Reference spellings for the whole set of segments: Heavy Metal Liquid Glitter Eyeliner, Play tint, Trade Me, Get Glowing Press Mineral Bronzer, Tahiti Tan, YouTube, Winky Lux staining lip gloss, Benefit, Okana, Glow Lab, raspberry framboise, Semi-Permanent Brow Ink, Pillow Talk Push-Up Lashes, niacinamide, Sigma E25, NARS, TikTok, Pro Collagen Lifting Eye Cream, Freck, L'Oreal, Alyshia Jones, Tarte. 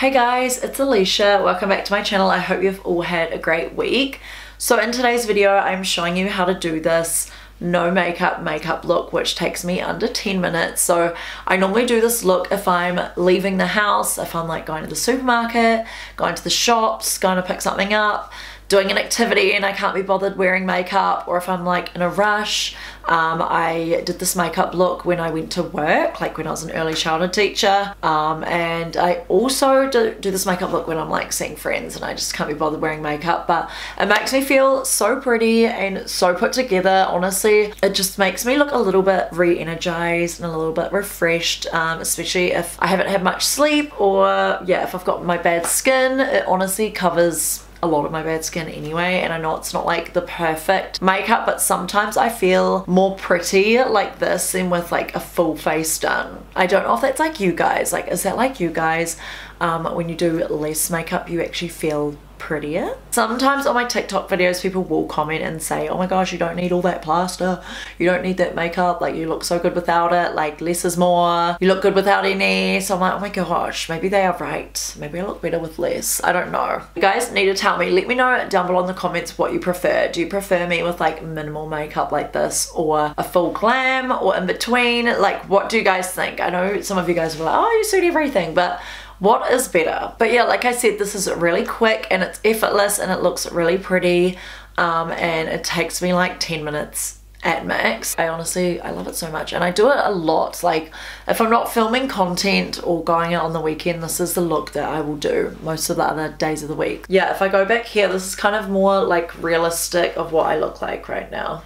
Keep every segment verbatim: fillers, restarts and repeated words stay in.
Hey guys, it's Alyshia. Welcome back to my channel. I hope you've all had a great week. So in today's video, I'm showing you how to do this no makeup makeup look, which takes me under ten minutes. So I normally do this look if I'm leaving the house, if I'm like going to the supermarket, going to the shops, going to pick something up, doing an activity and I can't be bothered wearing makeup, or if I'm like in a rush. Um, I did this makeup look when I went to work, like when I was an early childhood teacher. Um, and I also do, do this makeup look when I'm like seeing friends and I just can't be bothered wearing makeup, but it makes me feel so pretty and so put together. Honestly, it just makes me look a little bit re-energized and a little bit refreshed, um, especially if I haven't had much sleep, or yeah, if I've got my bad skin. It honestly covers a lot of my bad skin anyway, and I know it's not like the perfect makeup, but sometimes I feel more pretty like this than with like a full face done. I don't know if that's like you guys, like is that like you guys? Um, when you do less makeup you actually feel prettier. Sometimes on my TikTok videos people will comment and say, oh my gosh, you don't need all that plaster, you don't need that makeup, like you look so good without it, like less is more, you look good without any. So I'm like, oh my gosh, maybe they are right, maybe I look better with less, I don't know. You guys need to tell me, let me know down below in the comments what you prefer. Do you prefer me with like minimal makeup like this, or a full glam, or in between? Like what do you guys think? I know some of you guys were like, oh you suit everything, but what is better? But yeah, like I said, this is really quick and it's effortless and it looks really pretty, um, and it takes me like ten minutes at max. I honestly, I love it so much, and I do it a lot. Like if I'm not filming content or going out on the weekend, this is the look that I will do most of the other days of the week. Yeah, if I go back here, this is kind of more like realistic of what I look like right now.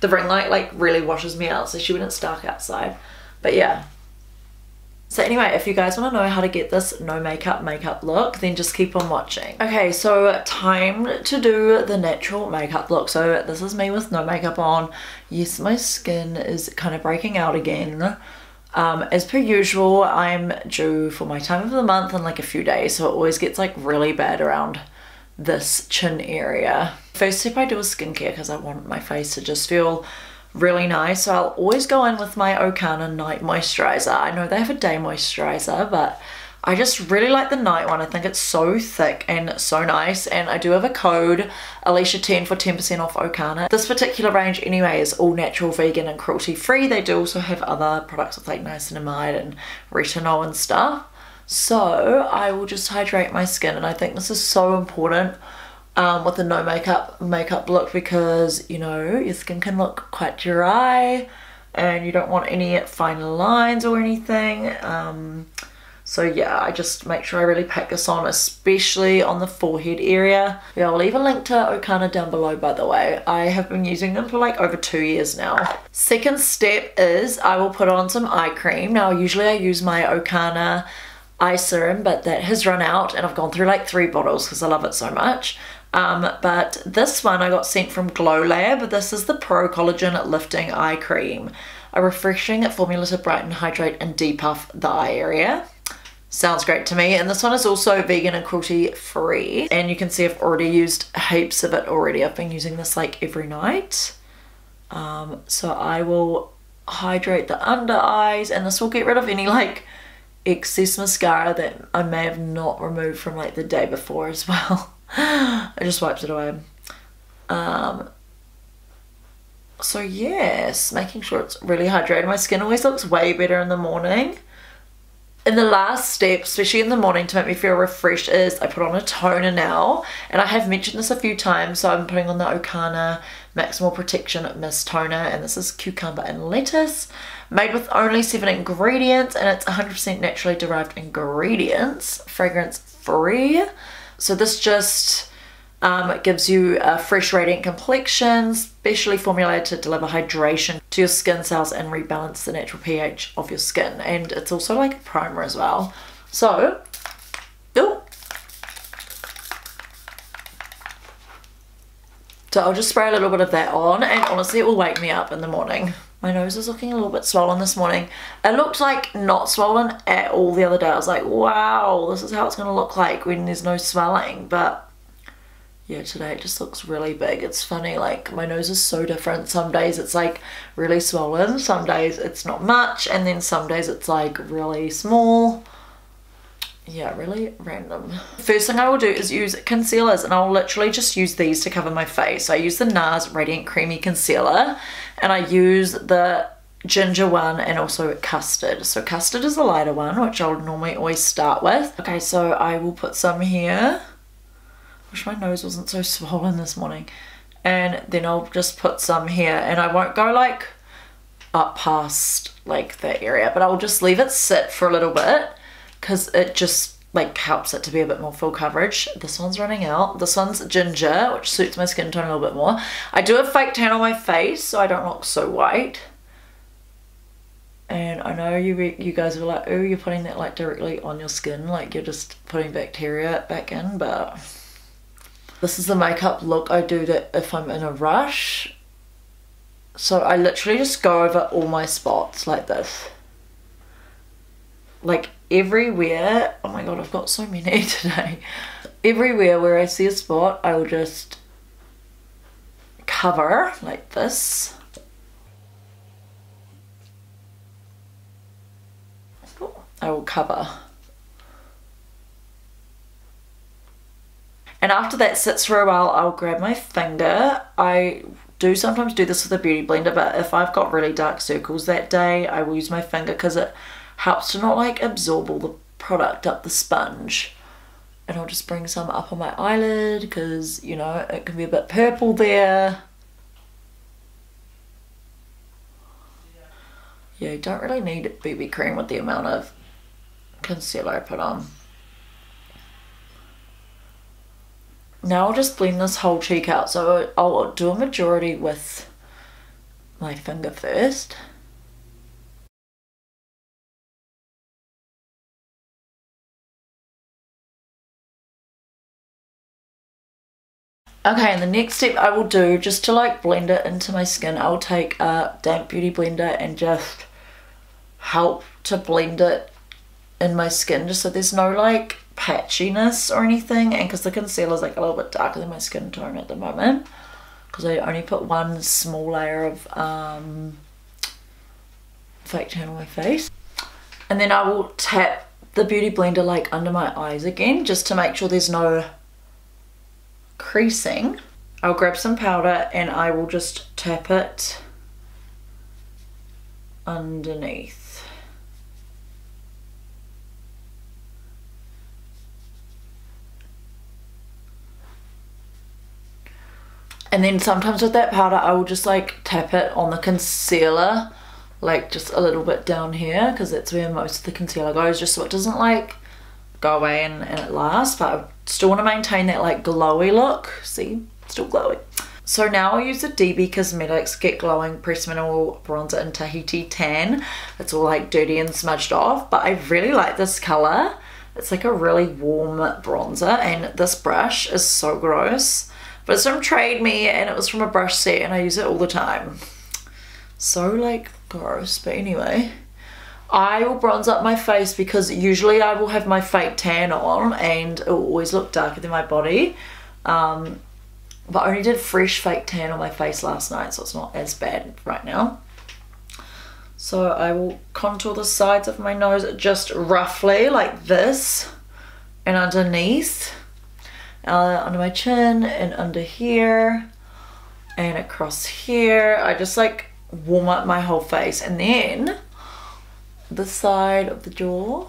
The ring light like really washes me out, especially when it's dark outside, but yeah. So anyway, if you guys want to know how to get this no makeup makeup look, then just keep on watching. Okay, so time to do the natural makeup look. So this is me with no makeup on. Yes, my skin is kind of breaking out again. Um, as per usual, I'm due for my time of the month in like a few days, so it always gets like really bad around this chin area. First step I do is skincare because I want my face to just feel really nice, so I'll always go in with my Okana night moisturizer. I know they have a day moisturizer, but I just really like the night one. I think it's so thick and so nice, and I do have a code Alyshia ten for ten percent off Okana. This particular range anyway is all natural, vegan and cruelty free. They do also have other products with like niacinamide and retinol and stuff, so I will just hydrate my skin, and I think this is so important Um, with the no makeup makeup look, because you know your skin can look quite dry and you don't want any fine lines or anything, um, so yeah, I just make sure I really pack this on, especially on the forehead area. Yeah, I'll leave a link to Okana down below, by the way. I have been using them for like over two years now. Second step is I will put on some eye cream. Now usually I use my Okana eye serum, but that has run out and I've gone through like three bottles because I love it so much. Um, but this one I got sent from Glow Lab. This is the Pro Collagen Lifting Eye Cream, a refreshing formula to brighten, hydrate and depuff the eye area. Sounds great to me, and this one is also vegan and cruelty free, and you can see I've already used heaps of it already. I've been using this like every night, um, so I will hydrate the under eyes, and this will get rid of any like excess mascara that I may have not removed from like the day before as well. I just wiped it away. Um, so yes, making sure it's really hydrated. My skin always looks way better in the morning. And the last step, especially in the morning to make me feel refreshed, is I put on a toner now. And I have mentioned this a few times, so I'm putting on the Okana Maximal Protection Mist Toner, and this is cucumber and lettuce, made with only seven ingredients, and it's one hundred percent naturally derived ingredients, fragrance free. So this just um, gives you a fresh radiant complexion, specially formulated to deliver hydration to your skin cells and rebalance the natural pH of your skin. And it's also like a primer as well. So, oh. So I'll just spray a little bit of that on, and honestly it will wake me up in the morning. My nose is looking a little bit swollen this morning. It looked like not swollen at all the other day. I was like, wow, this is how it's gonna look like when there's no swelling. But yeah, today it just looks really big. It's funny, like my nose is so different. Some days it's like really swollen, some days it's not much, and then some days it's like really small. yeah, really random. First thing I will do is use concealers, and I'll literally just use these to cover my face. I use the NARS Radiant Creamy Concealer, and I use the ginger one and also custard. So custard is a lighter one, which I'll normally always start with. Okay, so I will put some here. Wish my nose wasn't so swollen this morning. And then I'll just put some here, and I won't go like up past like that area, but I'll just leave it sit for a little bit because it just like helps it to be a bit more full coverage. This one's running out. This one's ginger, which suits my skin tone a little bit more. I do a fake tan on my face so I don't look so white. And I know you you guys were like, oh, you're putting that like directly on your skin, like you're just putting bacteria back in, but this is the makeup look I do that if I'm in a rush. So I literally just go over all my spots like this. Like everywhere, oh my god, I've got so many today. Everywhere where I see a spot, I will just cover like this. I will cover. And after that sits for a while, I'll grab my finger. I do sometimes do this with a beauty blender, but if I've got really dark circles that day, I will use my finger because it helps to not like absorb all the product up the sponge. And I'll just bring some up on my eyelid because, you know, it can be a bit purple there. Yeah, you don't really need B B cream with the amount of concealer I put on. Now I'll just blend this whole cheek out. So I'll do a majority with my finger first. Okay, and the next step I will do, just to like blend it into my skin, I'll take a damp beauty blender and just help to blend it in my skin just so there's no like patchiness or anything, and because the concealer is like a little bit darker than my skin tone at the moment because I only put one small layer of um, fake tan on my face. And then I will tap the beauty blender like under my eyes again just to make sure there's no creasing. I'll grab some powder and I will just tap it underneath. And then sometimes with that powder I will just like tap it on the concealer, like just a little bit down here because that's where most of the concealer goes, just so it doesn't like go away and, and it lasts, but I still want to maintain that like glowy look. See, still glowy. So now I'll use the D B Cosmetics Get Glowing Press Mineral Bronzer in Tahiti Tan. It's all like dirty and smudged off, but I really like this colour. It's like a really warm bronzer, and this brush is so gross, but it's from Trade Me and it was from a brush set and I use it all the time. So like gross, but anyway. I will bronze up my face because usually I will have my fake tan on and it will always look darker than my body. Um, but I only did fresh fake tan on my face last night, so it's not as bad right now. So I will contour the sides of my nose just roughly like this, and underneath, uh, under my chin and under here and across here. I just like warm up my whole face, and then the side of the jaw.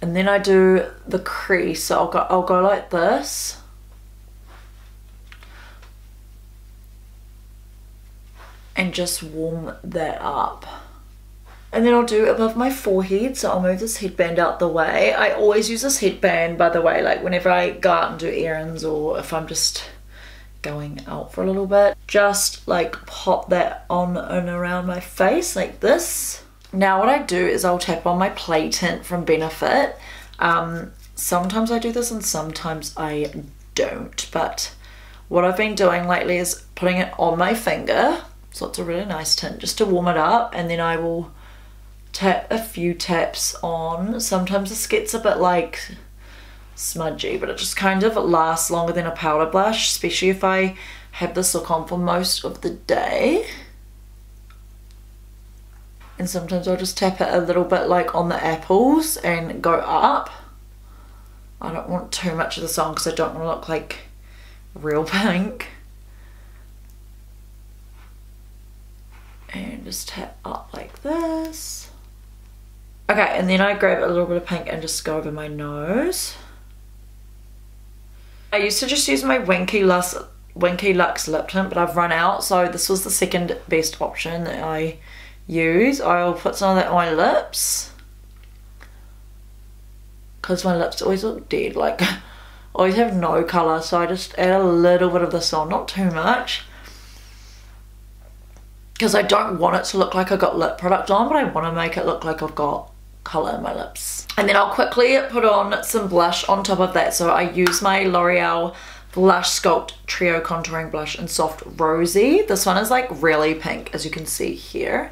And then I do the crease, so I'll go, I'll go like this. And just warm that up. And then I'll do above my forehead, so I'll move this headband out the way. I always use this headband, by the way, like whenever I go out and do errands or if I'm just going out for a little bit, just like pop that on and around my face like this. Now what I do is I'll tap on my Play Tint from Benefit. Um, sometimes I do this and sometimes I don't, but what I've been doing lately is putting it on my finger, so it's a really nice tint just to warm it up, and then I will tap a few taps on. Sometimes this gets a bit like smudgy, but it just kind of lasts longer than a powder blush, especially if I have this look on for most of the day. and sometimes I'll just tap it a little bit like on the apples and go up. I don't want too much of this on because I don't want to look like real pink. And just tap up like this. Okay, and then I grab a little bit of pink and just go over my nose. I used to just use my Winky Lux, Winky Lux lip tint, but I've run out, so this was the second best option that I use. I'll put some of that on my lips, because my lips always look dead, like always have no colour, so I just add a little bit of this on, not too much. Because I don't want it to look like I've got lip product on, but I want to make it look like I've got colour in my lips. And then I'll quickly put on some blush on top of that. So I use my L'Oreal Blush Sculpt Trio Contouring Blush in Soft Rosy. This one is like really pink, as you can see here.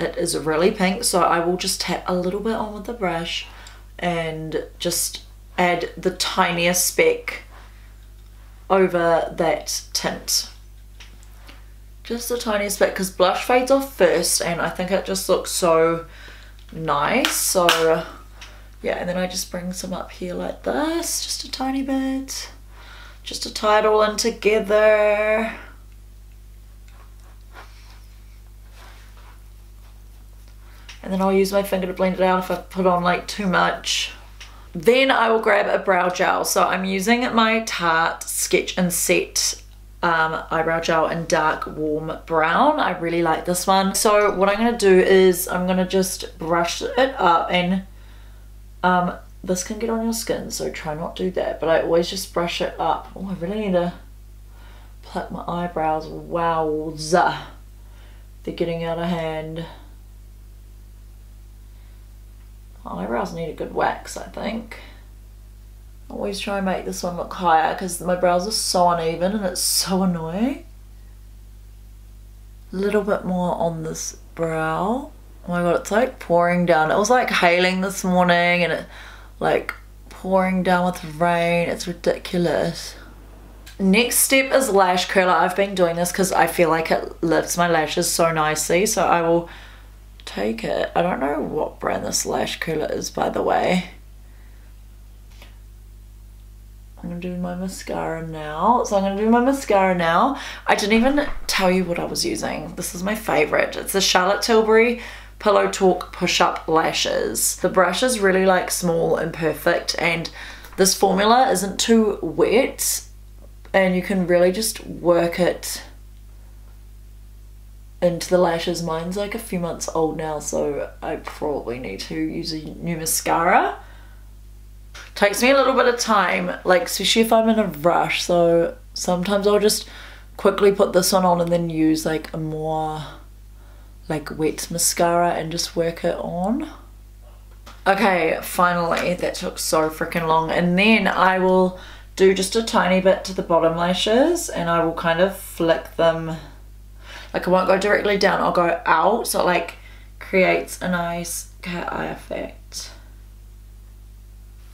It is really pink, so I will just tap a little bit on with the brush and just add the tiniest speck over that tint. Just the tiniest bit, because blush fades off first and I think it just looks so nice. So yeah, and then I just bring some up here like this, just a tiny bit, just to tie it all in together. And then I'll use my finger to blend it out if I put on like too much. Then I will grab a brow gel. So I'm using my Tarte Sketch and Set Um, eyebrow gel in dark warm brown. I really like this one. So what I'm going to do is I'm going to just brush it up, and um, this can get on your skin, so try not to do that, but I always just brush it up. Oh, I really need to pluck my eyebrows. Wowza, they're getting out of hand. My eyebrows need a good wax, I think. Always try and make this one look higher because my brows are so uneven and it's so annoying. A little bit more on this brow. Oh my god, it's like pouring down. It was like hailing this morning and it like pouring down with rain. It's ridiculous. Next step is lash curler. I've been doing this because I feel like it lifts my lashes so nicely, so I will take it. I don't know what brand this lash curler is, by the way. I'm going to do my mascara now. So I'm going to do my mascara now. I didn't even tell you what I was using. This is my favourite. It's the Charlotte Tilbury Pillow Talk Push-Up Lashes. The brush is really like small and perfect, and this formula isn't too wet, and you can really just work it into the lashes. Mine's like a few months old now, so I probably need to use a new mascara. Takes me a little bit of time, like especially if I'm in a rush, so sometimes I'll just quickly put this one on and then use like a more like wet mascara and just work it on. Okay, finally, that took so freaking long. And then I will do just a tiny bit to the bottom lashes, and I will kind of flick them, like I won't go directly down, I'll go out, so it like creates a nice cat eye effect.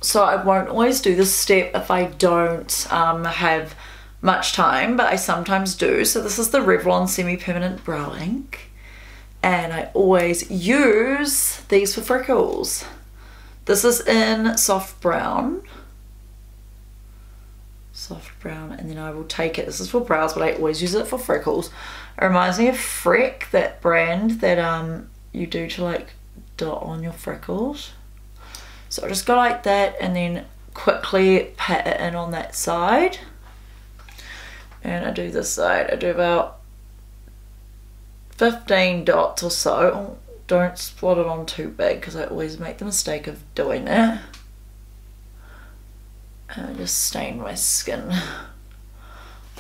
So I won't always do this step if I don't um, have much time, but I sometimes do. So this is the Revlon Semi-Permanent Brow Ink, and I always use these for freckles. This is in soft brown. Soft brown, and then I will take it. This is for brows, but I always use it for freckles. It reminds me of Freck, that brand that um, you do to like dot on your freckles. So I'll just go like that and then quickly pat it in on that side. And I do this side. I do about fifteen dots or so. Don't spot it on too big because I always make the mistake of doing that. And I just stain my skin.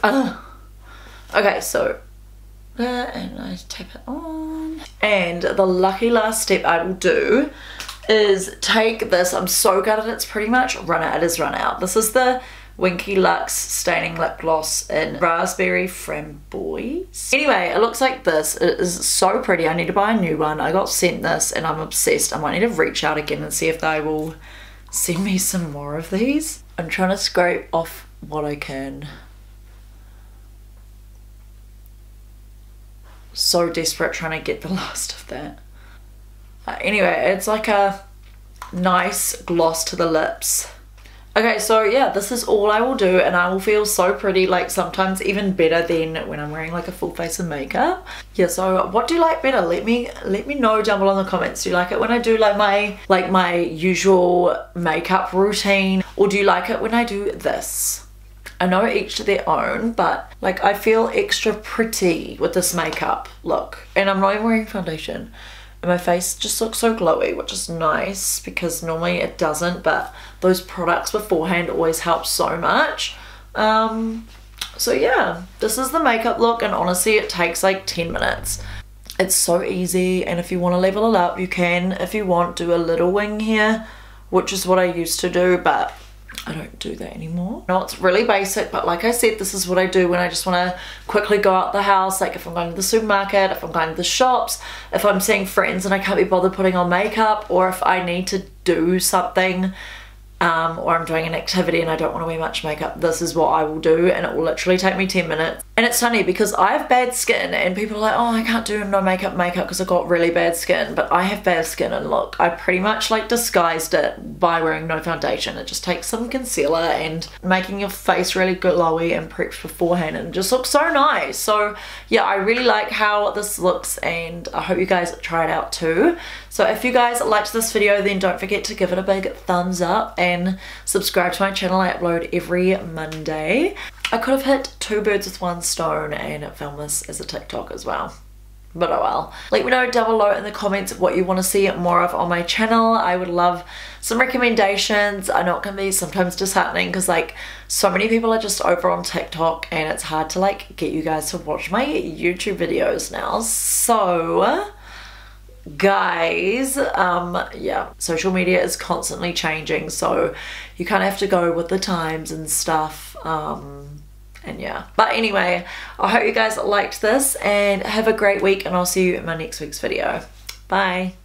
Uh, okay, so there, and I tap it on. And the lucky last step I will do is take this. I'm so gutted it's pretty much run out. It is run out. This is the Winky Lux Staining Lip Gloss in Raspberry Framboise. Anyway, it looks like this. It is so pretty. I need to buy a new one. I got sent this and I'm obsessed. I might need to reach out again and see if they will send me some more of these. I'm trying to scrape off what I can. so desperate trying to get the last of that. Uh, anyway, it's like a nice gloss to the lips. Okay, so yeah, this is all I will do, and I will feel so pretty, like sometimes even better than when I'm wearing like a full face of makeup. Yeah, so what do you like better? Let me let me know down below in the comments. Do you like it when I do like my like my usual makeup routine, or do you like it when I do this? I know each to their own, but like I feel extra pretty with this makeup look, and I'm not even wearing foundation. And my face just looks so glowy, which is nice because normally it doesn't, but those products beforehand always help so much. Um, so yeah, this is the makeup look, and honestly it takes like ten minutes. It's so easy, and if you want to level it up you can. If you want, do a little wing here, which is what I used to do, but I don't do that anymore. No, it's really basic, but like I said, this is what I do when I just want to quickly go out the house, like if I'm going to the supermarket, if I'm going to the shops, if I'm seeing friends and I can't be bothered putting on makeup, or if I need to do something, um, or I'm doing an activity and I don't want to wear much makeup, this is what I will do, and it will literally take me ten minutes. And it's funny because I have bad skin, and people are like, oh, I can't do no makeup makeup because I've got really bad skin, but I have bad skin, and look, I pretty much like disguised it by wearing no foundation. It just takes some concealer and making your face really glowy and prepped beforehand, and it just looks so nice. So yeah, I really like how this looks, and I hope you guys try it out too. So if you guys liked this video, then don't forget to give it a big thumbs up and subscribe to my channel. I upload every Monday. I could have hit two birds with one stone and filmed this as a TikTok as well, but oh well. Let me know down below in the comments what you want to see more of on my channel. I would love some recommendations. I know it can be sometimes disheartening because like so many people are just over on TikTok, and it's hard to like get you guys to watch my YouTube videos now. So guys, um yeah, social media is constantly changing, so you kind of have to go with the times and stuff, um and yeah, but anyway, I hope you guys liked this, and have a great week, and I'll see you in my next week's video. Bye.